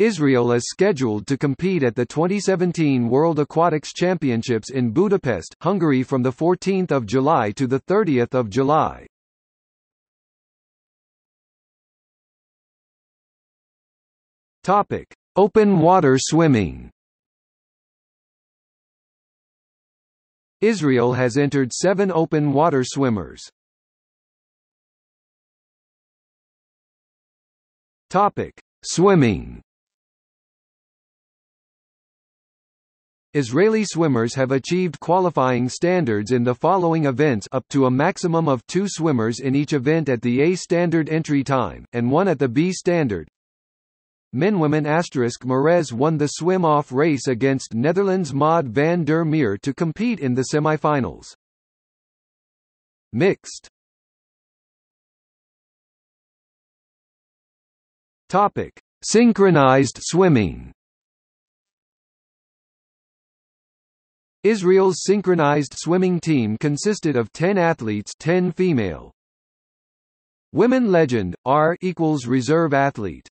Israel is scheduled to compete at the 2017 World Aquatics Championships in Budapest, Hungary from 14 July to 30 July. Open water swimming. Israel has entered 7 open water swimmers. Swimming. Israeli swimmers have achieved qualifying standards in the following events up to a maximum of 2 swimmers in each event at the A standard entry time, and 1 at the B standard. Menwomen ** Merez won the swim-off race against Netherlands' Maud van der Meer to compete in the semifinals. Mixed. Synchronized swimming. Israel's synchronized swimming team consisted of 10 athletes, 10 female. Women legend, R= reserve athlete.